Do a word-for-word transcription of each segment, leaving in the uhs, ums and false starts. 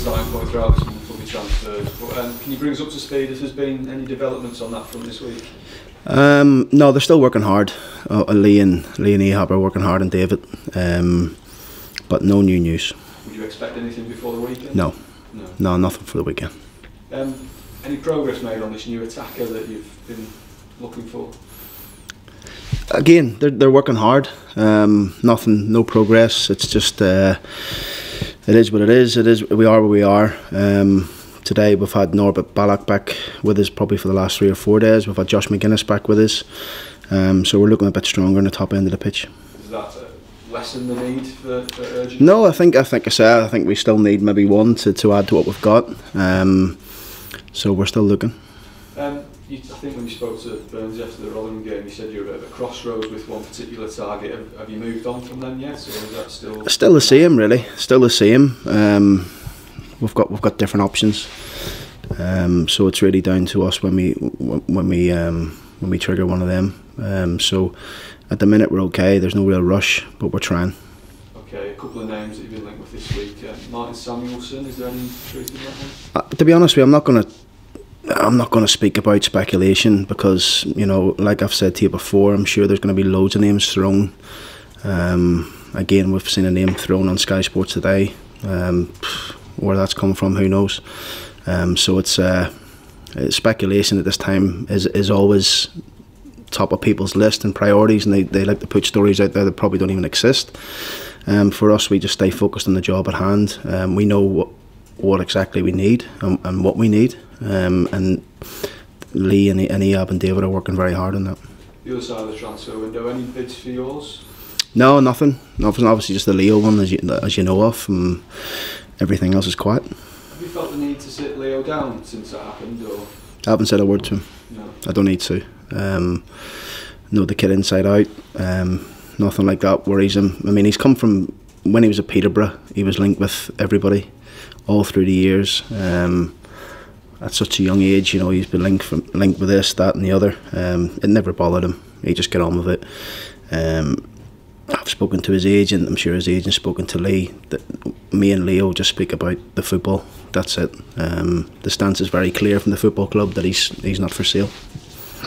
signed by Grabson before we transferred. But, um, can you bring us up to speed? Has there been any developments on that front this week? Um, no, they're still working hard. Uh, Lee and Lee and Ehab are working hard, and David. Um, but no new news. Would you expect anything before the weekend? No, no, no nothing for the weekend. Um, any progress made on this new attacker that you've been looking for? Again, they're they're working hard. Um, nothing, no progress. It's just uh, it is what it is. It is we are where we are. Um, today we've had Norbert Ballack back with us probably for the last three or four days. We've had Josh McGuinness back with us. Um, so we're looking a bit stronger in the top end of the pitch. Is that lessen the need for, for urgency? No, I think I think I said I think we still need maybe one to to add to what we've got. Um, so we're still looking. Um, I think when you spoke to Burns after the Rotherham game, you said you were at a crossroads with one particular target. Have, have you moved on from them yet, or is that still? Still the same, really. Still the same. Um, we've got we've got different options, um, so it's really down to us when we when we um, when we trigger one of them. Um, so at the minute we're okay. There's no real rush, but we're trying. Okay, a couple of names that you've been linked with this week. Uh, Martin Samuelson. Is there any truth in that one? Uh, to be honest with you, I'm not going to. I'm not going to speak about speculation because, you know, like I've said to you before, I'm sure there's going to be loads of names thrown. Um, again, we've seen a name thrown on Sky Sports today. Um, where that's come from, who knows? Um, so it's uh, speculation at this time is is always top of people's list and priorities, and they, they like to put stories out there that probably don't even exist. Um, for us, we just stay focused on the job at hand. Um, we know what what exactly we need and, and what we need. Um, and Lee and, and Ehab and David are working very hard on that. The other side of the transfer window, any bids for yours? No, nothing. Nothing. Obviously, just the Leo one, as you, as you know of, and everything else is quiet. Have you felt the need to sit Leo down since that happened? Or? I haven't said a word to him. No. I don't need to. Um, know the kid inside out. Um, nothing like that worries him. I mean, he's come from when he was at Peterborough, he was linked with everybody all through the years. Um, At such a young age, you know, he's been linked from, linked with this, that, and the other. Um, it never bothered him. He just got on with it. Um, I've spoken to his agent. I'm sure his agent's spoken to Lee. That me and Leo just speak about the football. That's it. Um, the stance is very clear from the football club that he's he's not for sale.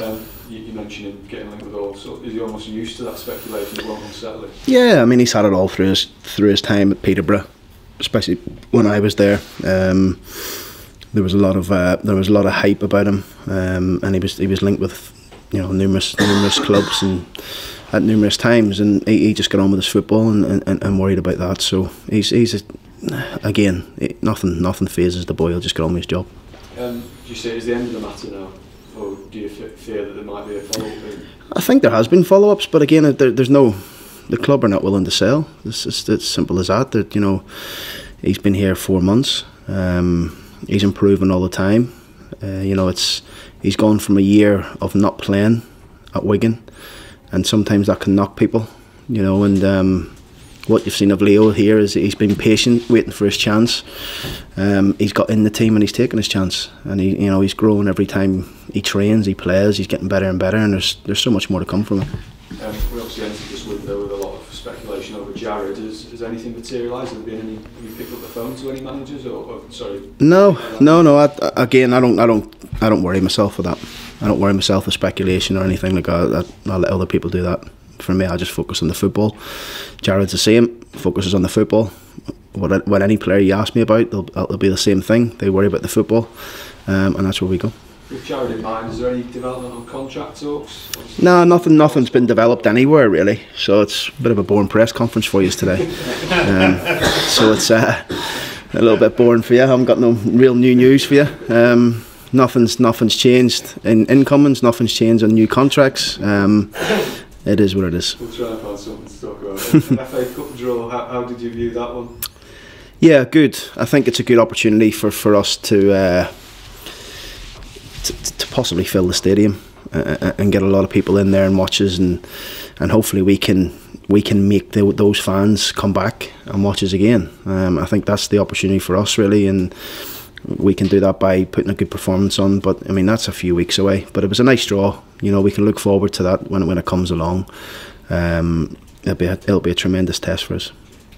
Um, you, you mentioned him getting linked with all. So is he almost used to that speculation? It won't unsettle him. Yeah, I mean, he's had it all through his through his time at Peterborough, especially when I was there. Um, There was a lot of uh, there was a lot of hype about him, um, and he was he was linked with, you know, numerous numerous clubs and at numerous times, and he, he just got on with his football and, and, and worried about that. So he's he's a, again it, nothing nothing phases the boy. He'll just get on with his job. Um, do you say it's the end of the matter now, or do you fear that there might be a follow up? I think there has been follow ups, but again, there, there's no the club are not willing to sell. It's just as simple as that. That you know, he's been here four months. Um, He's improving all the time. Uh, you know, it's he's gone from a year of not playing at Wigan, and sometimes that can knock people. You know, and um, what you've seen of Leo here is he's been patient, waiting for his chance. Um, he's got in the team and he's taking his chance, and he, you know, he's growing every time he trains, he plays, he's getting better and better, and there's there's so much more to come from him. Um, we obviously entered this window with a lot of speculation over Jared. Has, has anything materialised? Have there been any? Have you picked up the phone to any managers? Or, or sorry. No, no, no. I, again, I don't, I don't, I don't worry myself for that. I don't worry myself for speculation or anything like that. I, I, I let other people do that. For me, I just focus on the football. Jared's the same. Focuses on the football. What, when any player you ask me about, they'll, they'll be the same thing. They worry about the football, um, and that's where we go. With Jared in mind, is there any development on contract talks? No, nothing. Nothing's been developed anywhere really. So it's a bit of a boring press conference for you today. um, so it's uh, a little bit boring for you. I haven't got no real new news for you. Um, nothing's nothing's changed in incomings. Nothing's changed on new contracts. Um, it is what it is. We'll try and find something to talk about. F A Cup draw. How, how did you view that one? Yeah, good. I think it's a good opportunity for for us to. Uh, To, to possibly fill the stadium uh, and get a lot of people in there and watch us, and and hopefully we can we can make the, those fans come back and watch us again. Um, I think that's the opportunity for us really, and we can do that by putting a good performance on. But I mean that's a few weeks away. But it was a nice draw. You know we can look forward to that when when it comes along. Um, it'll be a, it'll be a tremendous test for us.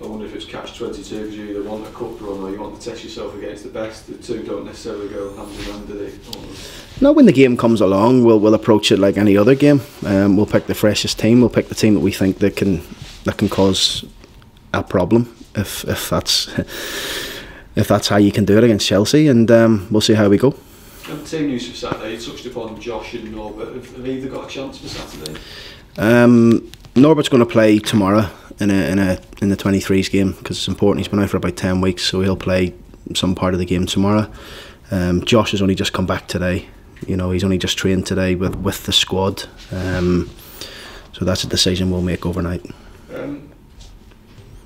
I wonder if it's catch catch twenty-two, because you either want a cup run or you want to test yourself against the best. The two don't necessarily go hand in hand, do they? No, when the game comes along, we'll we'll approach it like any other game. Um, we'll pick the freshest team. We'll pick the team that we think that can that can cause a problem. If if that's if that's how you can do it against Chelsea, and um, we'll see how we go. The team news for Saturday, you touched upon Josh and Norbert. Have, have either got a chance for Saturday? Um, Norbert's going to play tomorrow in a in a in the twenty-threes game because it's important. He's been out for about ten weeks, so he'll play some part of the game tomorrow. Um, Josh has only just come back today. You know, he's only just trained today with with the squad. Um, so that's a decision we'll make overnight. Um,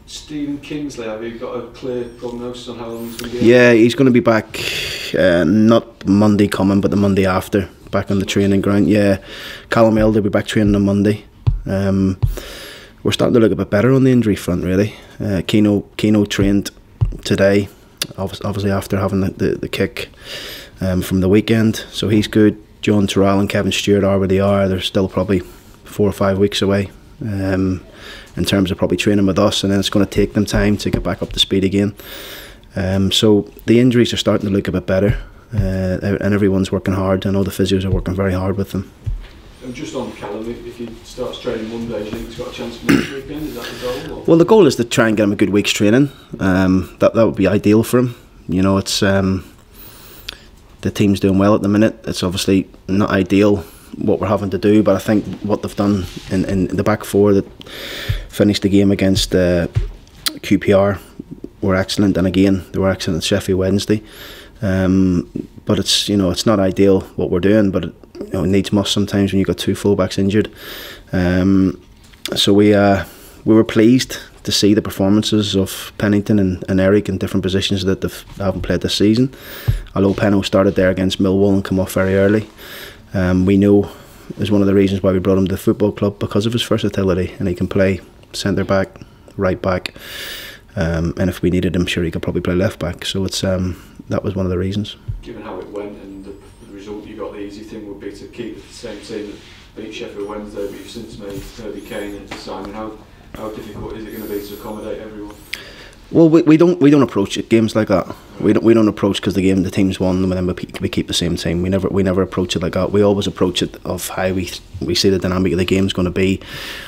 Stephen Kingsley, have you got a clear prognosis on how long he's going to be? Yeah, he's going to be back, uh, not Monday coming, but the Monday after, back on the training ground. Yeah, Callum Elder will be back training on Monday. Um, we're starting to look a bit better on the injury front, really. Uh, Keno, Keno trained today, obviously after having the, the, the kick um, from the weekend, so he's good. John Terrell and Kevin Stewart are where they are. They're still probably four or five weeks away. Um, in terms of probably training with us, and then it's going to take them time to get back up to speed again. Um, so the injuries are starting to look a bit better, uh, and everyone's working hard. I know the physios are working very hard with them. And just on Callum, if he starts training Monday, do you think he's got a chance for next weekend? Is that the goal? Or? Well, the goal is to try and get him a good week's training. Um, that that would be ideal for him. You know, it's um, the team's doing well at the minute. It's obviously not ideal what we're having to do, but I think what they've done in, in the back four that finished the game against uh, Q P R were excellent, and again they were excellent at Sheffield Wednesday. Um, but it's, you know, it's not ideal what we're doing, but it, you know, it needs must sometimes when you've got two fullbacks injured. Um, so we uh, we were pleased to see the performances of Pennington and, and Eric in different positions that they've, they haven't played this season. Although Peno started there against Millwall and come off very early. Um, we know is one of the reasons why we brought him to the football club, because of his versatility, and he can play centre back, right back, um, and if we needed him, sure, he could probably play left back. So it's um, that was one of the reasons. Given how it went and the, the result you got, the easy thing would be to keep the same team that beat Sheffield Wednesday, but you've since made Herbie Kane into Simon. How how difficult is it going to be to accommodate everyone? Well, we, we don't we don't approach it, games like that. We don't we don't approach because the game the team's won and then we, we keep the same team. We never we never approach it like that. We always approach it of how we we see the dynamic of the game's going to be,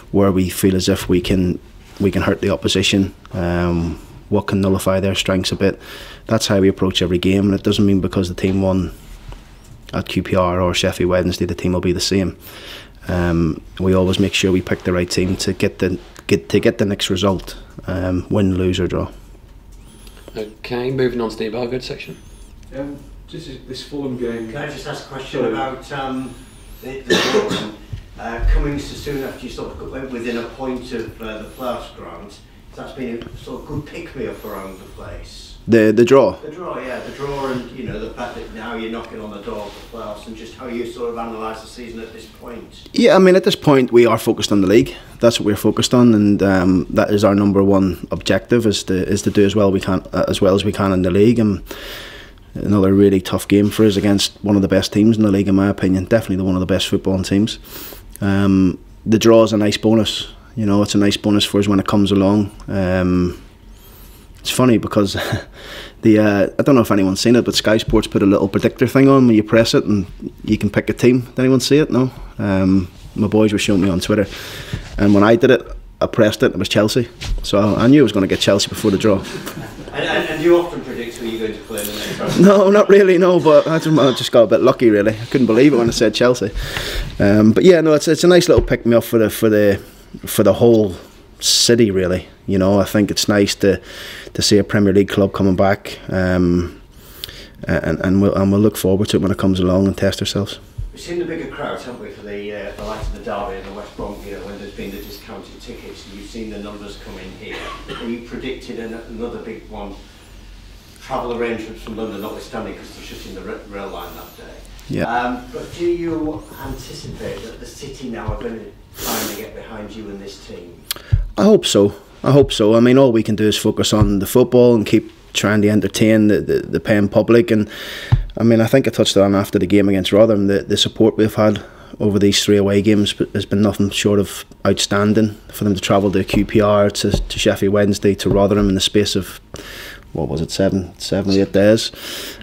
where we feel as if we can we can hurt the opposition. Um, what can nullify their strengths a bit. That's how we approach every game, and it doesn't mean because the team won at Q P R or Sheffield Wednesday the team will be the same. Um, we always make sure we pick the right team to get the get to get the next result, um, win, lose or draw. Okay, moving on to the about good section. Um, this is this Fulham game. Can I just ask a question Sorry. about um, the, the Fulham uh, coming so soon after you sort of went within a point of uh, the playoffs ground? That's been a sort of good pick me up around the place. The the draw. The draw, yeah, the draw, and you know the fact that now you're knocking on the door of the playoffs, and just how you sort of analyse the season at this point. Yeah, I mean at this point we are focused on the league. That's what we're focused on, and um, that is our number one objective is to is to do as well we can uh, as well as we can in the league. And another really tough game for us against one of the best teams in the league, in my opinion, definitely the one of the best footballing teams. Um, the draw is a nice bonus. You know, it's a nice bonus for us when it comes along. Um, it's funny because the uh, I don't know if anyone's seen it, but Sky Sports put a little predictor thing on where you press it and you can pick a team. Did anyone see it? No. Um, my boys were showing me on Twitter, and when I did it, I pressed it and it was Chelsea. So I knew I was going to get Chelsea before the draw. And, and, and you often predict who you're going to play in the next round? No, not really, no, but I just, I just got a bit lucky, really. I couldn't believe it when I said Chelsea. Um, but yeah, no, it's it's a nice little pick-me-up for the for the... for the whole city, really. You know, I think it's nice to to see a Premier League club coming back, um, and and we'll and we'll look forward to it when it comes along and test ourselves. We've seen the bigger crowds, haven't we, for the uh, the likes of the Derby and the West Brom here, when there's been the discounted tickets. You've seen the numbers come in here. And you predicted an, another big one. Travel arrangements from London notwithstanding, because they're shutting the rail line that day. Yeah. Um, but do you anticipate that the city now are going to trying to get behind you and this team? I hope so. I hope so. I mean, all we can do is focus on the football and keep trying to entertain the, the, the paying public. And I mean, I think I touched on after the game against Rotherham, the, the support we've had over these three away games has been nothing short of outstanding. For them to travel to Q P R, to, to Sheffield Wednesday, to Rotherham in the space of, what was it, seven, seven or eight days,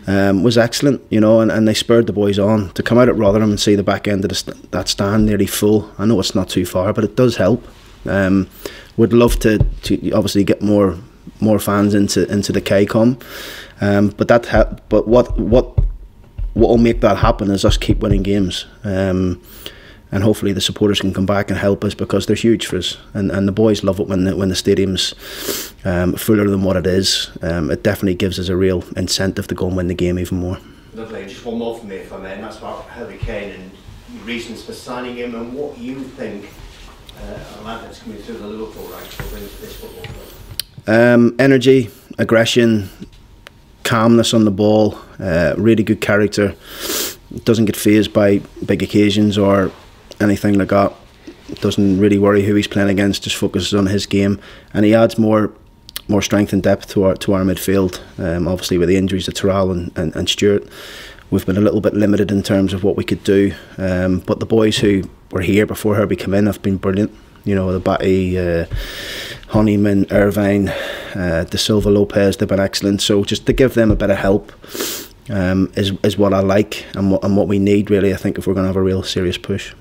um, was excellent, you know, and, and they spurred the boys on. To come out at Rotherham and see the back end of the st that stand nearly full, I know it's not too far, but it does help. Um, would love to, to obviously get more more fans into into the K COM, um, but that but what what what will make that happen is us keep winning games, um, and hopefully the supporters can come back and help us, because they're huge for us, and and the boys love it when the, when the stadium's um, fuller than what it is. Um, it definitely gives us a real incentive to go and win the game even more. Lovely. Just one more from me, if I may, and that's about Herbie Kane and reasons for signing him, and what you think uh, a lad that's coming through the Liverpool ranks will bring to this football club. Um, energy, aggression, calmness on the ball, uh, really good character, doesn't get fazed by big occasions or anything like that, doesn't really worry who he's playing against, just focuses on his game, and he adds more more strength and depth to our to our midfield. Um, obviously with the injuries to Terrell and, and, and Stewart, we've been a little bit limited in terms of what we could do, um, but the boys who were here before Herbie came in have been brilliant. You know, the Batty, uh, Honeyman, Irvine, uh, De Silva, Lopez, they've been excellent. So just to give them a bit of help um, is, is what I like, and what, and what we need, really, I think, if we're going to have a real serious push.